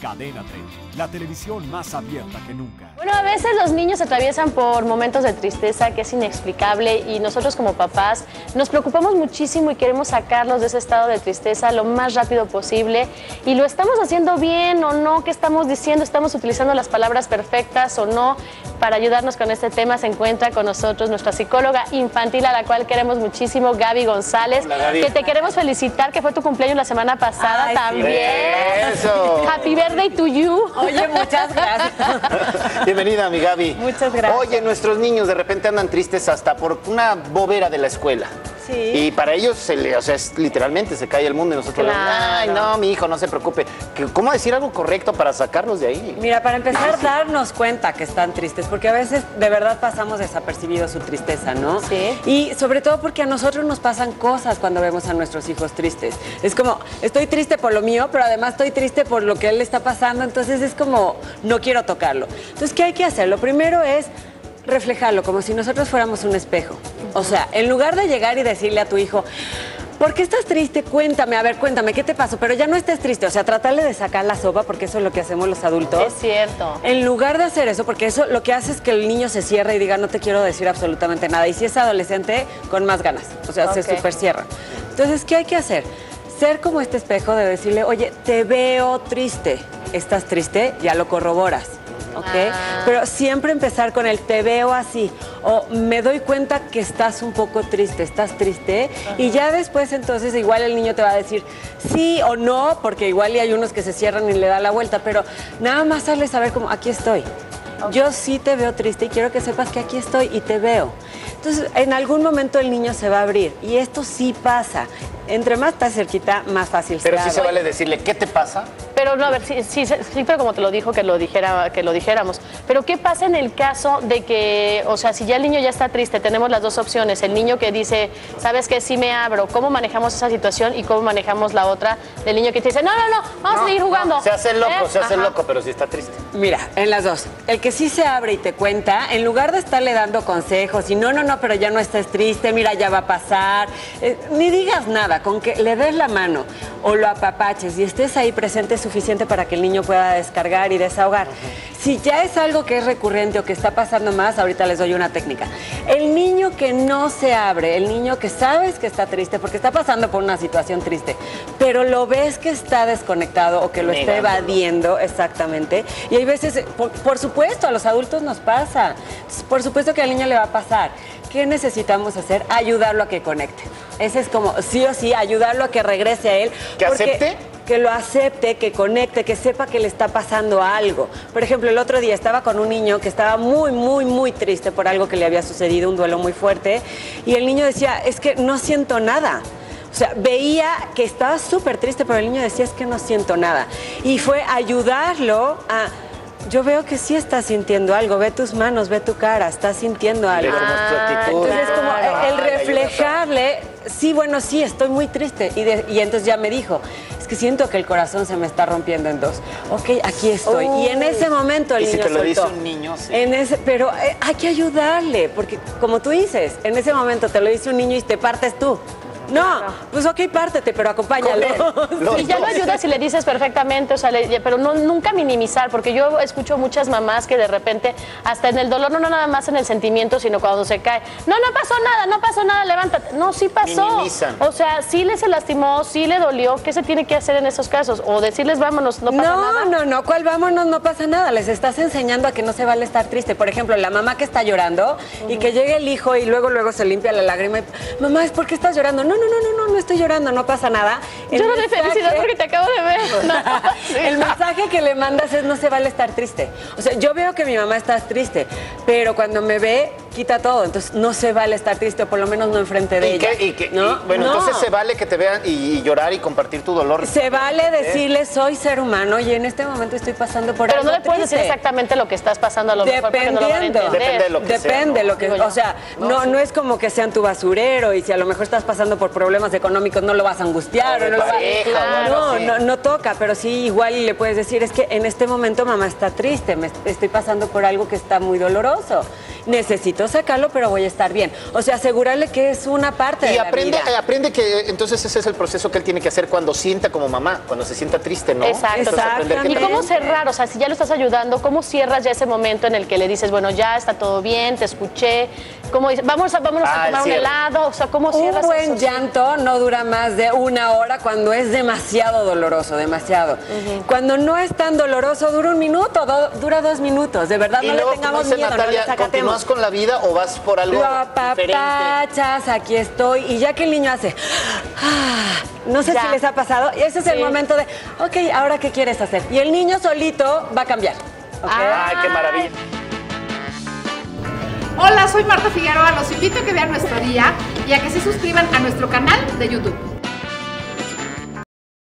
Cadena 30, la televisión más abierta que nunca. Bueno, a veces los niños atraviesan por momentos de tristeza que es inexplicable y nosotros como papás nos preocupamos muchísimo y queremos sacarlos de ese estado de tristeza lo más rápido posible. Y lo estamos haciendo bien o no, ¿qué estamos diciendo? ¿Estamos utilizando las palabras perfectas o no? Para ayudarnos con este tema se encuentra con nosotros nuestra psicóloga infantil, a la cual queremos muchísimo, Gaby González. Hola, Gaby. Que te queremos felicitar, que fue tu cumpleaños la semana pasada. Ay, también. Eso. Happy birthday to you. Oye, muchas gracias. Bienvenida, mi Gaby. Muchas gracias. Oye, nuestros niños de repente andan tristes hasta por una bobera de la escuela. Sí. Y para ellos, literalmente se cae el mundo y nosotros, claro, ay, no, mi hijo, no se preocupe. ¿Cómo decir algo correcto para sacarlos de ahí? Mira, para empezar, sí, darnos cuenta que están tristes, porque a veces de verdad pasamos desapercibidos su tristeza, ¿no? Sí. Y sobre todo porque a nosotros nos pasan cosas cuando vemos a nuestros hijos tristes. Es como, estoy triste por lo mío, pero además estoy triste por lo que él le está pasando, entonces es como, no quiero tocarlo. Entonces, ¿qué hay que hacer? Lo primero es reflejarlo, como si nosotros fuéramos un espejo. O sea, en lugar de llegar y decirle a tu hijo, ¿por qué estás triste? Cuéntame, a ver, cuéntame, ¿qué te pasó? Pero ya no estés triste, o sea, tratarle de sacar la sopa, porque eso es lo que hacemos los adultos. Es cierto. En lugar de hacer eso, porque eso lo que hace es que el niño se cierre y diga, no te quiero decir absolutamente nada. Y si es adolescente, con más ganas, o sea, okay, se super cierra. Entonces, ¿qué hay que hacer? Ser como este espejo de decirle, oye, te veo triste. ¿Estás triste? Ya lo corroboras. Okay. Ah. Pero siempre empezar con el te veo así, o me doy cuenta que estás un poco triste, estás triste. Ajá. Y ya después entonces igual el niño te va a decir sí o no, porque igual y hay unos que se cierran y le da la vuelta, pero nada más hazle saber como aquí estoy. Okay. Yo sí te veo triste y quiero que sepas que aquí estoy y te veo. Entonces, en algún momento el niño se va a abrir y esto sí pasa. Entre más estás cerquita, más fácil será. Pero sí se vale decirle, ¿qué te pasa? Pero no, a ver, sí, pero como te lo dijo, que lo dijéramos. Pero ¿qué pasa en el caso de que, o sea, si ya el niño ya está triste, tenemos las dos opciones? El niño que dice, ¿sabes qué? Sí me abro. ¿Cómo manejamos esa situación y cómo manejamos la otra del niño que te dice, no, vamos a seguir jugando? No, se hace loco, pero sí está triste. Mira, en las dos. El que sí se abre y te cuenta, en lugar de estarle dando consejos y no, pero ya no estés triste, mira, ya va a pasar. Ni digas nada, con que le des la mano o lo apapaches y estés ahí presente es suficiente para que el niño pueda descargar y desahogar. Uh-huh. Si ya es algo que es recurrente o que está pasando más, ahorita les doy una técnica. El niño que no se abre, el niño que sabes que está triste porque está pasando por una situación triste, pero lo ves que está desconectado o que lo está evadiendo, exactamente. Y hay veces, por supuesto, a los adultos nos pasa. Por supuesto que al niño le va a pasar. ¿Qué necesitamos hacer? Ayudarlo a que conecte. Ese es como, sí o sí, ayudarlo a que regrese a él. ¿Que acepte? Que lo acepte, que conecte, que sepa que le está pasando algo. Por ejemplo, el otro día estaba con un niño que estaba muy triste por algo que le había sucedido, un duelo muy fuerte, y el niño decía, es que no siento nada. O sea, veía que estaba súper triste, pero el niño decía, es que no siento nada. Y fue ayudarlo a... Yo veo que sí estás sintiendo algo, ve tus manos, ve tu cara, estás sintiendo algo. Entonces, como el reflejarle, sí, bueno, sí, estoy muy triste. Y entonces ya me dijo, es que siento que el corazón se me está rompiendo en dos. Ok, aquí estoy. Uy. Y en ese momento el niño soltó. Y si te lo dice un niño, sí. Pero hay que ayudarle, porque como tú dices, en ese momento te lo dice un niño y te partes tú. No, pues ok, pártete, pero acompáñalo. Y ya lo ayudas y le dices perfectamente, o sea, pero no, nunca minimizar, porque yo escucho muchas mamás que de repente, hasta en el dolor, no nada más en el sentimiento, sino cuando se cae. No pasó nada, levántate. No, sí pasó. Minimizan. O sea, sí le se lastimó, sí le dolió. ¿Qué se tiene que hacer en esos casos? O decirles, vámonos, no pasa nada. No, ¿cuál vámonos? No pasa nada. Les estás enseñando a que no se vale estar triste. Por ejemplo, la mamá que está llorando y que llegue el hijo y luego se limpia la lágrima. Y, mamá, ¿es por qué estás llorando? No estoy llorando, no pasa nada. Yo no de felicidad porque te acabo de ver. No. El mensaje que le mandas es no se vale estar triste. O sea, yo veo que mi mamá está triste, pero cuando me ve, quita todo. Entonces, no se vale estar triste, o por lo menos no enfrente de ella. Entonces se vale que te vean y llorar y compartir tu dolor. Se vale decirle, soy ser humano y en este momento estoy pasando por algo triste. Pero no le puedes decir exactamente lo que estás pasando a lo mejor porque no lo van a entender. Depende de lo que sea. Depende de lo que... O sea, no es como que sean tu basurero y si a lo mejor estás pasando por problemas económicos no lo vas a angustiar. No toca, pero sí igual y le puedes decir, es que en este momento mamá está triste, estoy pasando por algo que está muy doloroso. necesito sacarlo, pero voy a estar bien. O sea, asegurarle que es una parte de la vida. Y aprende que entonces ese es el proceso que él tiene que hacer cuando sienta como mamá, cuando se sienta triste, ¿no? Exacto. ¿Y cómo cerrar? O sea, si ya lo estás ayudando, ¿cómo cierras ya ese momento en el que le dices, bueno, ya está todo bien, te escuché? ¿Cómo dices, vámonos a tomar un helado? O sea, ¿cómo cierras? Un buen llanto no dura más de una hora cuando es demasiado doloroso, demasiado. Cuando no es tan doloroso, dura un minuto, dura 2 minutos. De verdad, no le tengamos miedo, no le sacatemos. ¿Vas con la vida o vas por algo diferente? Lo apapachas, aquí estoy. Y ya que el niño hace... no sé si les ha pasado. Ese es el momento de, ok, ¿ahora qué quieres hacer? Y el niño solito va a cambiar. Okay. ¡Ay, qué maravilla! Hola, soy Marta Figueroa. Los invito a que vean Nuestro Día y a que se suscriban a nuestro canal de YouTube.